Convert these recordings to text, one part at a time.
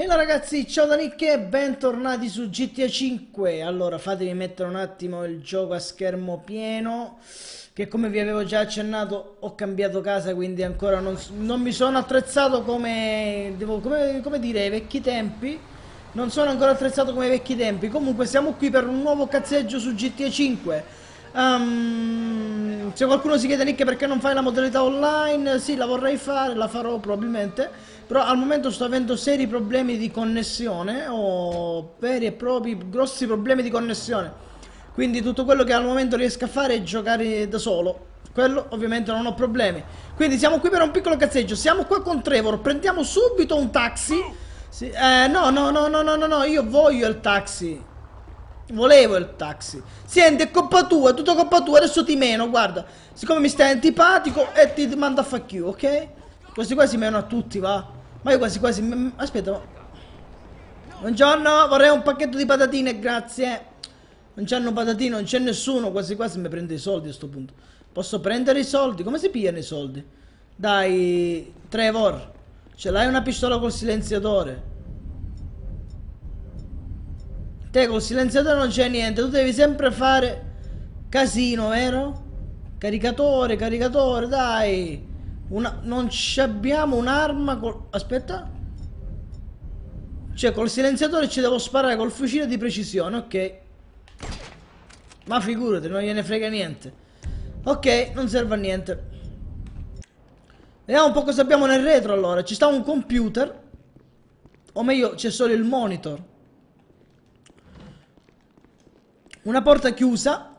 Hello ragazzi, ciao da Nick e bentornati su GTA 5. Allora, fatemi mettere un attimo il gioco a schermo pieno, che come vi avevo già accennato ho cambiato casa, quindi ancora non mi sono attrezzato come dire ai vecchi tempi. Non sono ancora attrezzato come ai vecchi tempi. Comunque siamo qui per un nuovo cazzeggio su GTA 5. Se qualcuno si chiede, Nick, perché non fai la modalità online, sì, la vorrei fare, la farò probabilmente, però al momento sto avendo seri problemi di connessione, ho veri e propri grossi problemi di connessione, quindi tutto quello che al momento riesco a fare è giocare da solo, quello ovviamente non ho problemi. Quindi siamo qui per un piccolo cazzeggio, siamo qua con Trevor, prendiamo subito un taxi. Sì, no, io voglio il taxi. Volevo il taxi. Senti, è colpa tua, tutta colpa tua, adesso ti meno, guarda. Siccome mi stai antipatico e ti mando a fuck you, ok? Quasi quasi meno a tutti, va. Ma io quasi quasi... Aspetta. Buongiorno, vorrei un pacchetto di patatine, grazie. Non c'hanno patatine, non c'è nessuno, quasi quasi mi prende i soldi a sto punto. Posso prendere i soldi? Come si pigliano i soldi? Dai, Trevor, ce l'hai una pistola col silenziatore? Te col silenziatore non c'è niente, tu devi sempre fare casino, vero? Caricatore, caricatore, dai. Non abbiamo un'arma col... Aspetta. Cioè col silenziatore ci devo sparare col fucile di precisione, ok. Ma figurati, non gliene frega niente. Ok, non serve a niente. Vediamo un po' cosa abbiamo nel retro allora. Ci sta un computer. O meglio, c'è solo il monitor. Una porta chiusa,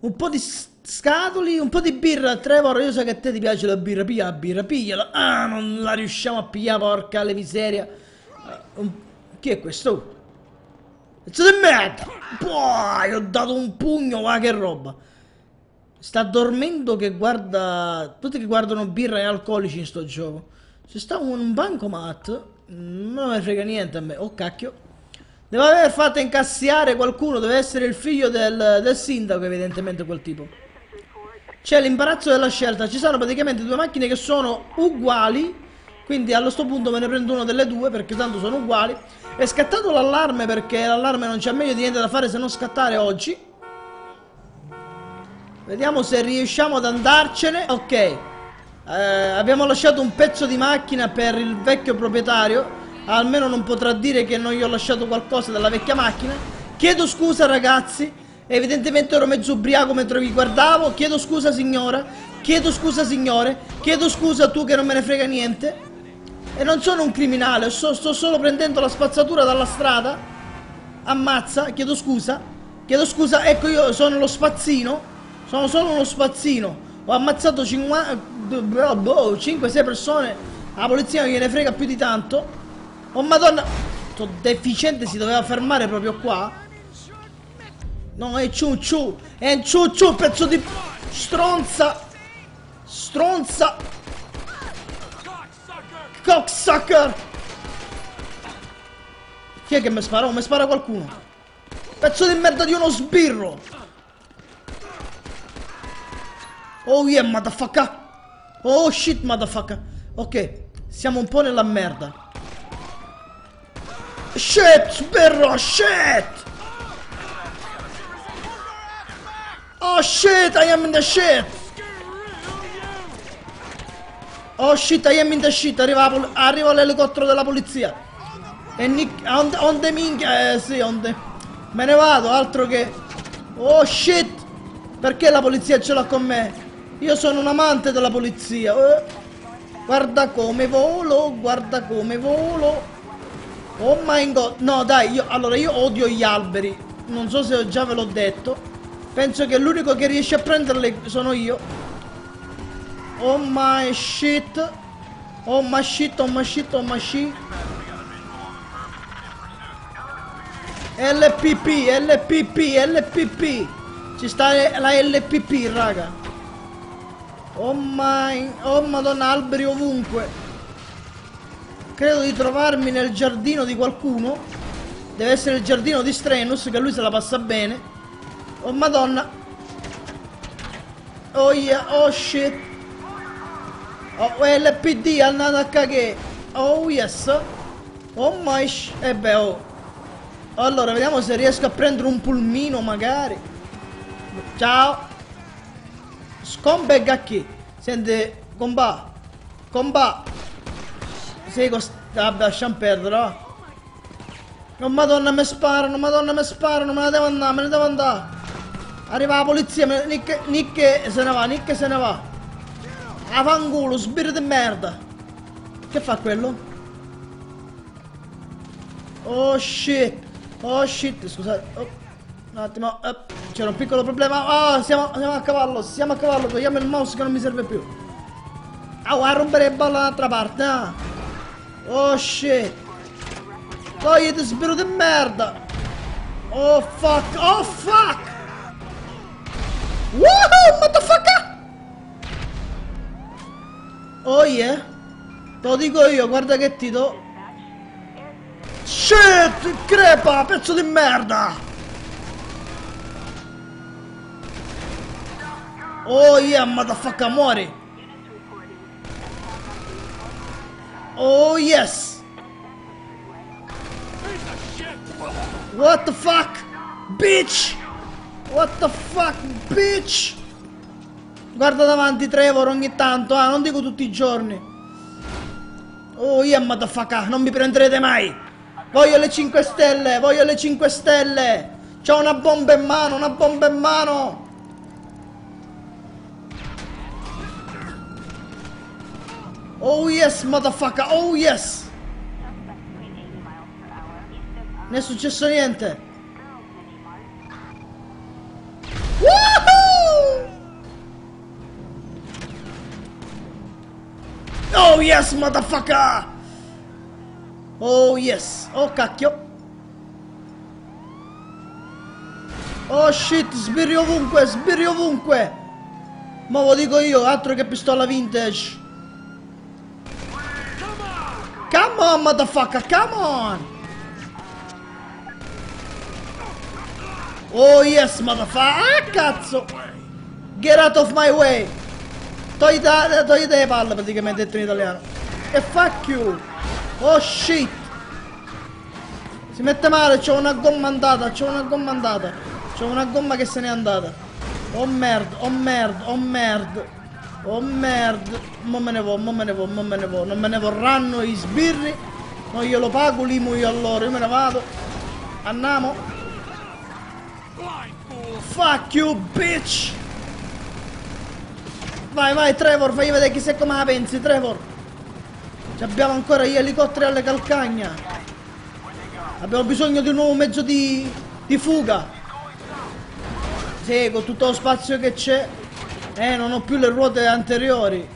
un po' di scatoli, un po' di birra. Trevor, io so che a te ti piace la birra, piglia la birra, pigliala. Ah, non la riusciamo a pigliare, porca le miseria. Chi è questo? Pezzo di merda! Poi, gli ho dato un pugno, guarda che roba. Sta dormendo che guarda... Tutti che guardano birra e alcolici in sto gioco. Se sta un bancomat, non me frega niente a me. Oh, cacchio. Deve aver fatto incassiare qualcuno, deve essere il figlio del sindaco evidentemente quel tipo. C'è l'imbarazzo della scelta, ci sono praticamente due macchine che sono uguali, quindi allo sto punto me ne prendo una delle due perché tanto sono uguali. È scattato l'allarme perché l'allarme non c'è meglio di niente da fare se non scattare oggi. Vediamo se riusciamo ad andarcene, ok. Abbiamo lasciato un pezzo di macchina per il vecchio proprietario. Almeno non potrà dire che non gli ho lasciato qualcosa dalla vecchia macchina. Chiedo scusa ragazzi, evidentemente ero mezzo ubriaco mentre vi guardavo. Chiedo scusa signora, chiedo scusa signore, chiedo scusa tu che non me ne frega niente. E non sono un criminale, sto solo prendendo la spazzatura dalla strada. Ammazza, chiedo scusa. Chiedo scusa, ecco io sono lo spazzino. Sono solo uno spazzino. Ho ammazzato 5-6 persone. La polizia non gliene frega più di tanto. Oh madonna, sto deficiente si doveva fermare proprio qua. No, è ciu, pezzo di... Stronza. Stronza. Cocksucker. Chi è che mi spara? Oh, mi spara qualcuno. Pezzo di merda di uno sbirro. Oh yeah, motherfucker. Oh shit, motherfucker. Ok, siamo un po' nella merda. Shit, sbirro, shit! Oh shit, I am in the shit! Oh shit, I am in the shit! Arriva l'elicottero della polizia! E Nick... onde minchia... sì, onde... Me ne vado, altro che... Oh shit! Perché la polizia ce l'ha con me? Io sono un amante della polizia! Guarda come volo, guarda come volo! Oh my god, no dai, io odio gli alberi. Non so se già ve l'ho detto. Penso che l'unico che riesce a prenderli sono io. Oh my shit. Oh my shit, oh my shit, oh my shit. LPP, LPP, LPP. Ci sta la LPP, raga. Oh my... Oh madonna, alberi ovunque. Credo di trovarmi nel giardino di qualcuno. Deve essere il giardino di Strenus, che lui se la passa bene. Oh madonna. Oh yeah, oh shit. Oh LPD, andate a cagare. Oh yes. Oh my sh... E beh, oh. Allora, vediamo se riesco a prendere un pulmino, magari. Ciao. Scombega chi? Sente, comba. Comba. Sei costa... Vabbè, lasciamo perdere, oh. Oh madonna, mi sparano, madonna, mi sparano, me ne devo andare, me ne devo andare. Arriva la polizia, Nick se ne va, Nick se ne va. Avangulo, sbirro di merda. Che fa quello? Oh shit, scusate. Oh, un attimo, c'era un piccolo problema. Oh, siamo a cavallo, togliamo il mouse che non mi serve più. Oh, a rompere il ballo dall'altra parte, ah. Oh shit. Togliete, sbirro di merda! Oh fuck! Oh fuck! Woohoo! Motherfucker! Oh yeah! Te lo dico io, guarda che ti do! Shit! Crepa! Pezzo di merda! Oh yeah, motherfucker, muori! Oh yes! What the fuck, bitch? What the fuck, bitch? Guarda davanti, Trevor, ogni tanto, ah, non dico tutti i giorni. Oh, yeah, motherfucker, non mi prenderete mai. Voglio le 5 stelle, voglio le 5 stelle. C'ho una bomba in mano, una bomba in mano. Oh, yes, motherfucker, oh, yes. Non è successo niente. Woohoo! Oh yes, motherfucker! Oh yes. Oh cacchio. Oh shit, sbirri ovunque, sbirri ovunque. Ma lo dico io, altro che pistola vintage. Come on, motherfucker, come on! Oh yes, motherfucker! Ah, cazzo! Get out of my way! Toglite le palle, praticamente detto in italiano. E fuck you! Oh shit! Si mette male, c'ho una gomma andata, c'ho una gomma andata. C'ho una gomma che se n'è andata. Oh merda, oh merda, oh merda. Oh merda. Mo me ne vo, mo me ne vo, mo me ne vo. Non me ne vorranno i sbirri. Non glielo pago, li muoio a loro. Io me ne vado. Andiamo. Fuck you, bitch! Vai, vai, Trevor, fai vedere chi sei, come la pensi, Trevor! Ci abbiamo ancora gli elicotteri alle calcagna! Abbiamo bisogno di un nuovo mezzo di fuga! Sì, con tutto lo spazio che c'è! Non ho più le ruote anteriori!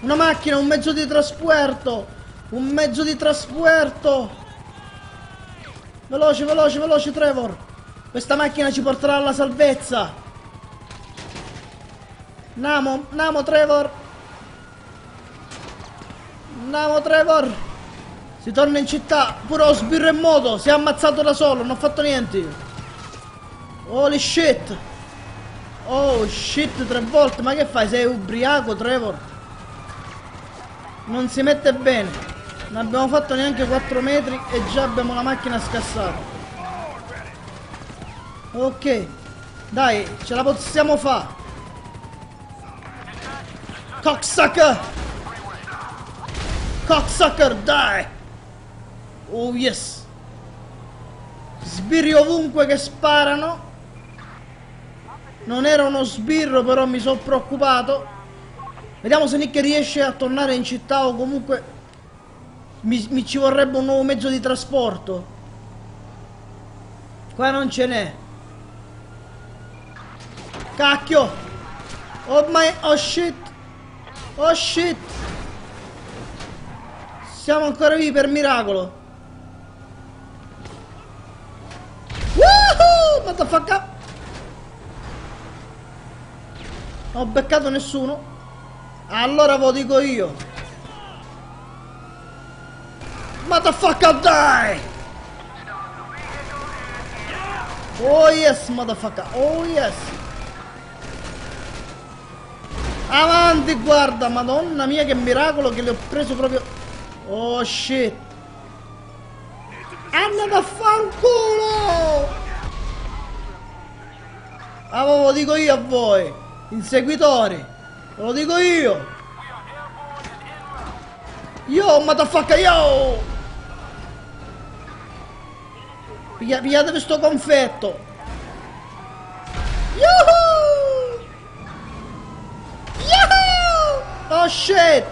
Una macchina, un mezzo di trasporto! Un mezzo di trasporto! Veloce, veloce, veloce, Trevor! Questa macchina ci porterà alla salvezza! Andiamo, andiamo, Trevor! Andiamo, Trevor! Si torna in città! Pure lo sbirro in moto! Si è ammazzato da solo, non ho fatto niente! Holy shit! Oh shit, 3 volte! Ma che fai? Sei ubriaco, Trevor? Non si mette bene! Non abbiamo fatto neanche 4 metri e già abbiamo la macchina scassata. Ok. Dai, ce la possiamo fare. Cocksucker! Cocksucker, dai! Oh yes! Sbirri ovunque che sparano. Non era uno sbirro, però mi sono preoccupato. Vediamo se Nick riesce a tornare in città o comunque... Mi ci vorrebbe un nuovo mezzo di trasporto. Qua non ce n'è. Cacchio. Oh my... Oh shit. Oh shit. Siamo ancora vivi per miracolo. Woohoo! Motherfucker. Non ho beccato nessuno. Allora ve lo dico io. Motherfucker, die! Oh yes, motherfucker, oh yes! Avanti, guarda, madonna mia, che miracolo che le ho preso proprio Oh shit. Anna da fanculo. Ah, ve lo dico io a voi, inseguitori. Ve lo dico io. Yo, motherfucker, yo. Pigliatevi sto confetto. Yuhu! Yuhu! Oh shit!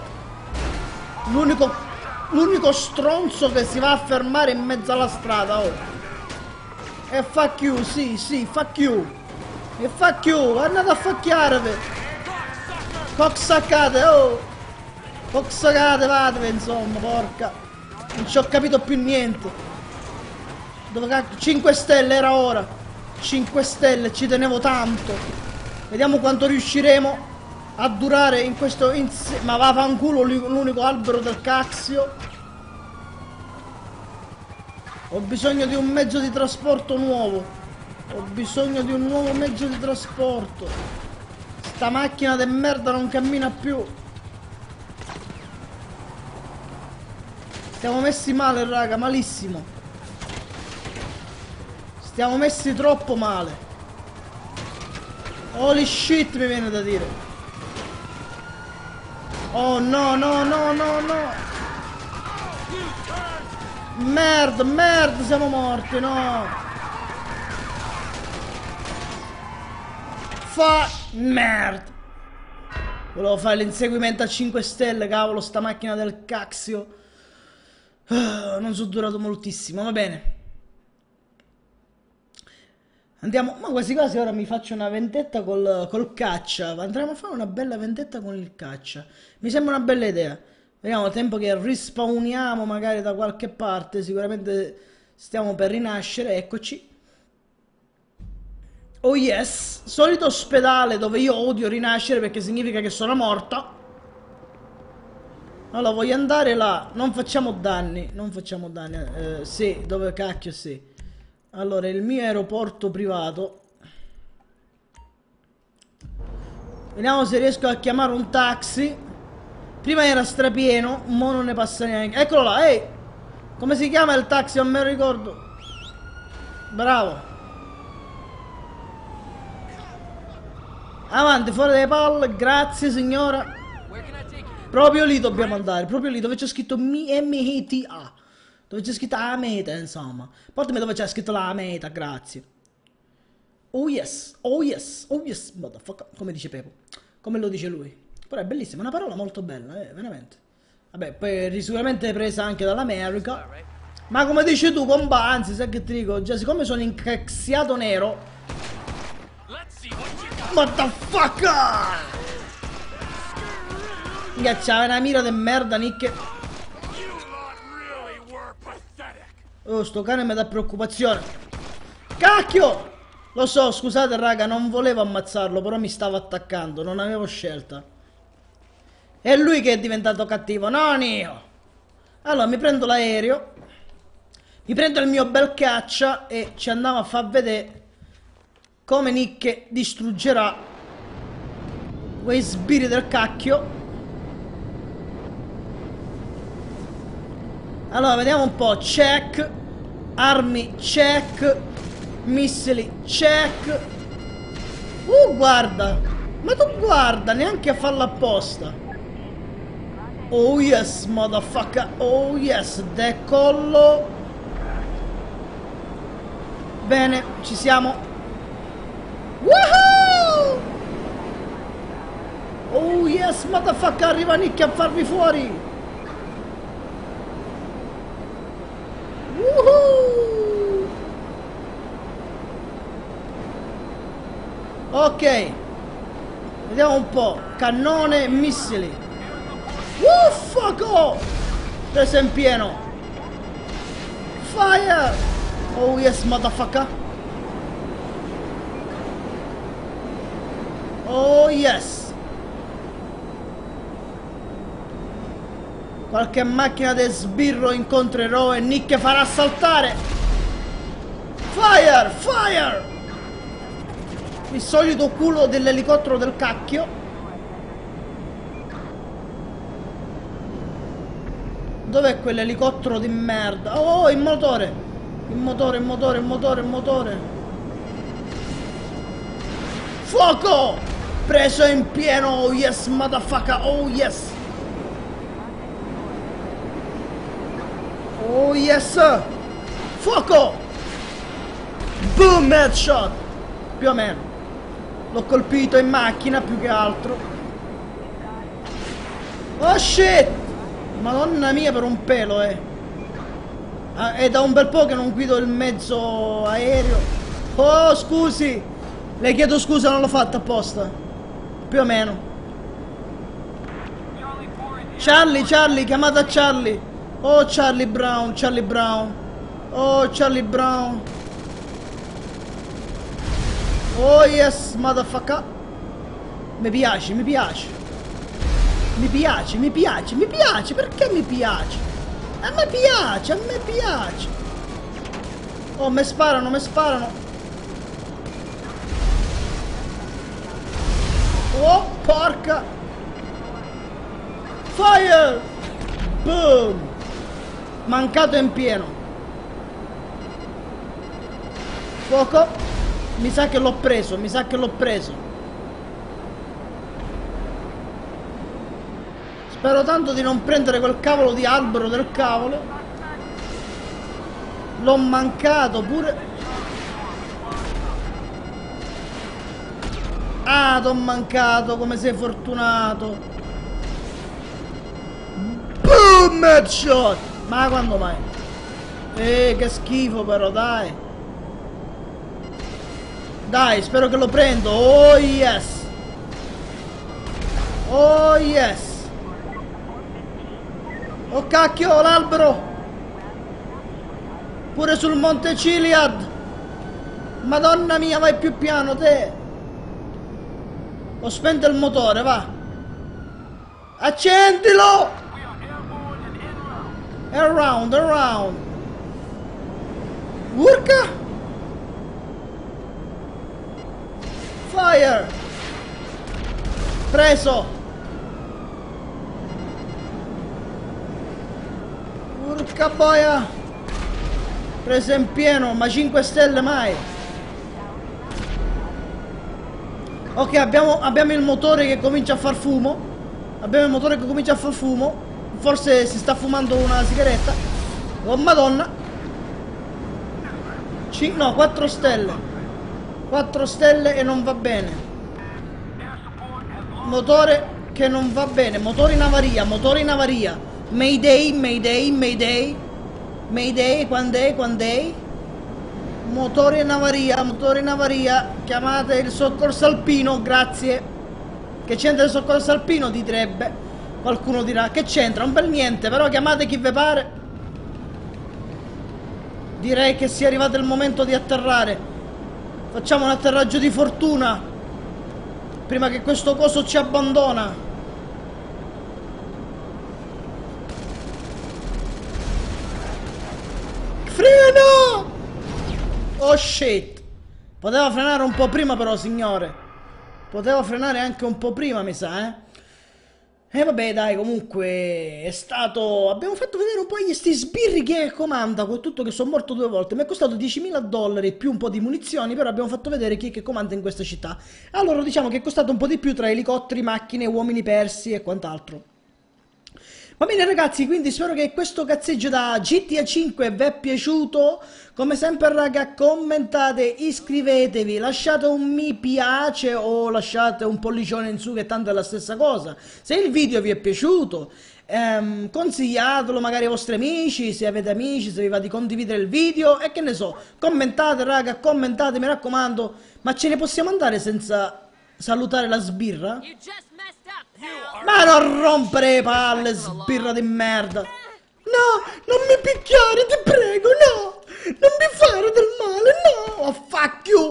L'unico stronzo che si va a fermare in mezzo alla strada, oh. E fuck you, sì, fuck you. E fuck you, andate a facchiarvi. Coxaccate, oh. Coxaccate, vatevi, insomma, porca. Non ci ho capito più niente. 5 stelle era ora. 5 stelle, ci tenevo tanto. Vediamo quanto riusciremo a durare in questo insieme. Ma va fanculo l'unico albero del cazzo. Ho bisogno di un mezzo di trasporto nuovo. Ho bisogno di un nuovo mezzo di trasporto. Sta macchina de merda non cammina più. Siamo messi male, raga, malissimo. Siamo messi troppo male. Holy shit, mi viene da dire. Oh no, no. Merda, siamo morti, no. Merda. Volevo fare l'inseguimento a 5 stelle, cavolo, sta macchina del cazzo. Non sono durato moltissimo, va bene. Andiamo, ma quasi quasi ora mi faccio una vendetta col caccia. Andremo a fare una bella vendetta con il caccia. Mi sembra una bella idea. Vediamo, tempo che rispawniamo magari da qualche parte. Sicuramente stiamo per rinascere, eccoci. Oh yes, solito ospedale dove io odio rinascere perché significa che sono morto. Allora, voglio andare là. Non facciamo danni, sì, dove cacchio, sì. Allora, il mio aeroporto privato. Vediamo se riesco a chiamare un taxi. Prima era strapieno, mo non ne passa neanche. Eccolo là, ehi! Come si chiama il taxi? Non me lo ricordo. Bravo. Avanti, fuori dalle palle, grazie signora. Proprio lì dobbiamo andare, proprio lì dove c'è scritto MKTA. Dove c'è scritta la meta, insomma. Portami dove c'è scritto la meta, grazie. Oh yes, oh yes, oh yes, motherfucker. Come dice Pepo, come lo dice lui. Però è bellissima, è una parola molto bella, veramente. Vabbè, poi è sicuramente presa anche dall'America. Ma come dici tu, compa, anzi, sai che ti dico, già siccome sono incaxiato nero. Motherfucker! C'aveva una mira di merda, Nick. Oh, sto cane mi dà preoccupazione. Cacchio! Lo so, scusate raga, non volevo ammazzarlo, però mi stava attaccando, non avevo scelta. È lui che è diventato cattivo, non io. Allora, mi prendo l'aereo. Mi prendo il mio bel caccia e ci andiamo a far vedere come Nick distruggerà quei sbirri del cacchio. Allora, vediamo un po'. Check. Armi, check. Missili, check. Guarda. Ma tu guarda, neanche a farla apposta. Oh yes, motherfucker. Oh yes, decollo. Bene, ci siamo. Woohoo! Oh yes, motherfucker, arriva Nick a farvi fuori. Ok, vediamo un po'. Cannone, missili. Uffaco! Preso in pieno. Fire! Oh yes, motherfucker. Oh yes. Qualche macchina di sbirro incontrerò e Nick farà saltare. Fire! Fire! Il solito culo dell'elicottero del cacchio. Dov'è quell'elicottero di merda? Oh, il motore! Il motore! Fuoco! Preso in pieno! Oh yes, motherfucker! Oh yes! Oh yes! Fuoco! Boom, headshot! Più o meno. L'ho colpito in macchina più che altro. Oh shit! Madonna mia, per un pelo, eh. È da un bel po' che non guido il mezzo aereo. Oh, scusi. Le chiedo scusa, non l'ho fatta apposta. Più o meno. Charlie, chiamata Charlie. Oh, Charlie Brown. Oh, Charlie Brown. Oh, yes, motherfucker. Mi piace, perché mi piace? A me piace. Oh, mi sparano. Oh, porca. Fire! Boom! Mancato in pieno. Fuoco. Mi sa che l'ho preso. Spero tanto di non prendere quel cavolo di albero del cavolo. L'ho mancato pure. Ah, t'ho mancato, come sei fortunato. Boom, headshot! Ma quando mai? Che schifo però, dai. Dai, spero che lo prendo. Oh yes! Oh yes! Oh cacchio, l'albero! Pure sul Monte Ciliad! Madonna mia, vai più piano te! Ho spento il motore, va! Accendilo! Around! Urca! Fire! Preso! Porca boia! Presa in pieno, ma 5 stelle mai! Ok, abbiamo il motore che comincia a far fumo. Forse si sta fumando una sigaretta. Oh madonna! No, 4 stelle. 4 stelle e non va bene. Motore che non va bene. Motore in avaria. Mayday, quand'è? Motore in avaria, chiamate il soccorso alpino, grazie. Che c'entra il soccorso alpino, direbbe. Qualcuno dirà, che c'entra? Un bel niente, però chiamate chi ve pare. Direi che sia arrivato il momento di atterrare. Facciamo un atterraggio di fortuna, prima che questo coso ci abbandona. Freno! Oh shit! Poteva frenare un po' prima però, signore. Poteva frenare anche un po' prima, mi sa, eh. E vabbè, dai, comunque è stato... Abbiamo fatto vedere un po' gli sti sbirri che comanda, con tutto che sono morto 2 volte. Mi è costato $10.000 più un po' di munizioni, però abbiamo fatto vedere chi è che comanda in questa città. Allora, diciamo che è costato un po' di più tra elicotteri, macchine, uomini persi e quant'altro. Va bene ragazzi, quindi spero che questo cazzeggio da GTA 5 vi è piaciuto. Come sempre raga, commentate, iscrivetevi, lasciate un mi piace o lasciate un pollicione in su, che tanto è la stessa cosa. Se il video vi è piaciuto, consigliatelo magari ai vostri amici, se avete amici, se vi va di condividere il video e che ne so. Commentate raga, commentate, mi raccomando. Ma ce ne possiamo andare senza salutare la sbirra? Ma non rompere le palle, sbirra di merda! No, non mi picchiare, ti prego, no! Non mi fare del male, no! Oh, fuck you!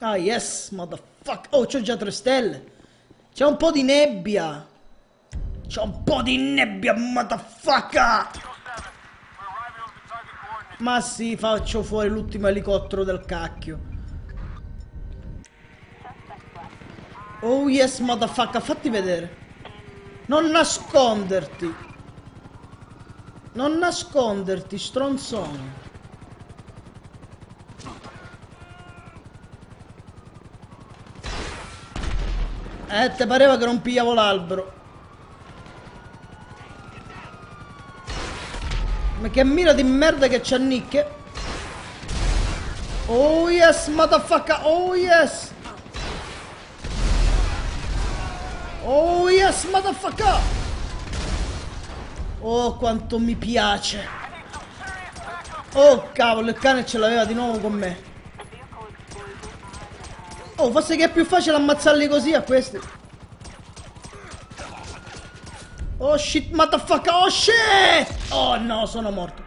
Ah, yes, motherfucker! Oh, c'ho già 3 stelle! C'è un po' di nebbia! Motherfucker! Ma sì, faccio fuori l'ultimo elicottero del cacchio! Oh yes, motherfucker, fatti vedere. Non nasconderti. Non nasconderti, stronzone. Te pareva che non pigliavo l'albero. Ma che mira di merda che c'ha Nick. Oh yes, motherfucker, oh yes. Oh yes, motherfucker. Oh, quanto mi piace. Oh, cavolo, il cane ce l'aveva di nuovo con me. Oh, forse che è più facile ammazzarli così a questi. Oh shit, motherfucker, oh shit. Oh no, sono morto.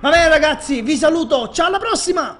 Va bene ragazzi, vi saluto, ciao alla prossima.